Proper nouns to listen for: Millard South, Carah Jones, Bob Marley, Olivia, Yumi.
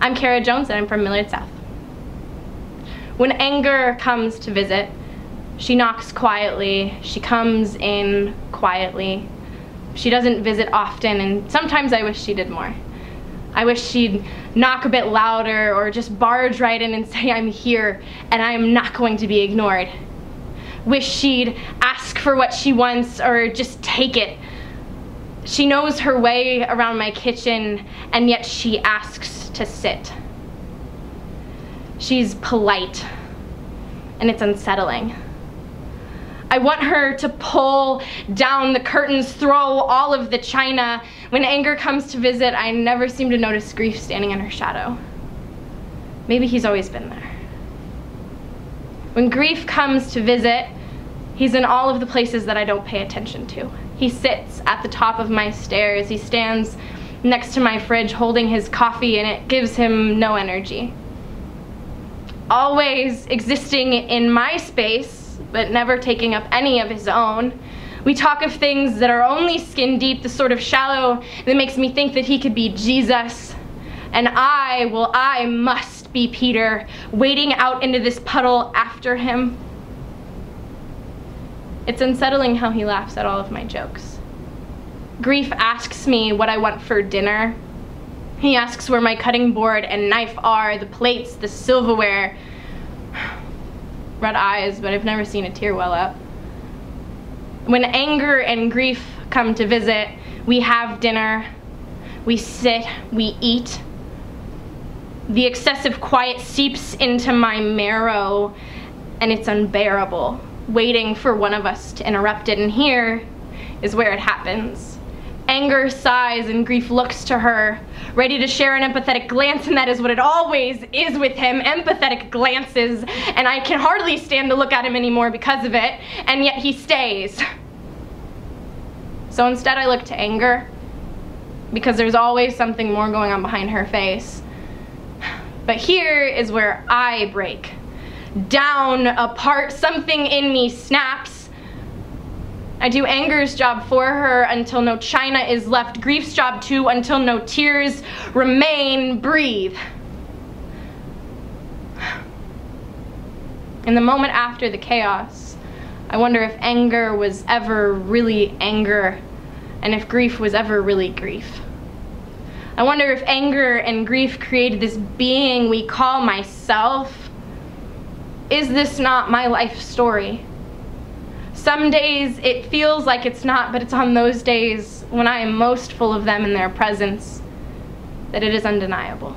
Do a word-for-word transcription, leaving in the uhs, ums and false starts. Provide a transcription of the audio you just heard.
I'm Carah Jones and I'm from Millard South. When anger comes to visit, she knocks quietly, she comes in quietly. She doesn't visit often, and sometimes I wish she did more. I wish she'd knock a bit louder or just barge right in and say, I'm here and I'm not going to be ignored. Wish she'd ask for what she wants or just take it. She knows her way around my kitchen, and yet she asks to sit. She's polite, and it's unsettling. I want her to pull down the curtains, throw all of the china. When anger comes to visit, I never seem to notice grief standing in her shadow. Maybe he's always been there. When grief comes to visit, he's in all of the places that I don't pay attention to. He sits at the top of my stairs. He stands next to my fridge holding his coffee, and it gives him no energy. Always existing in my space, but never taking up any of his own. We talk of things that are only skin deep, the sort of shallow that makes me think that he could be Jesus. And I, well, I must be Peter, wading out into this puddle after him. It's unsettling how he laughs at all of my jokes. Grief asks me what I want for dinner. He asks where my cutting board and knife are, the plates, the silverware. Red eyes, but I've never seen a tear well up. When anger and grief come to visit, we have dinner, we sit, we eat. The excessive quiet seeps into my marrow, and it's unbearable, waiting for one of us to interrupt it, and here is where it happens. Anger sighs and grief looks to her, ready to share an empathetic glance, and that is what it always is with him, empathetic glances, and I can hardly stand to look at him anymore because of it, and yet he stays. So instead I look to anger, because there's always something more going on behind her face. But here is where I break. Down, apart, something in me snaps. I do anger's job for her until no china is left, grief's job too until no tears remain, breathe. In the moment after the chaos, I wonder if anger was ever really anger, and if grief was ever really grief. I wonder if anger and grief created this being we call myself. Is this not my life story? Some days it feels like it's not, but it's on those days when I am most full of them in their presence that it is undeniable.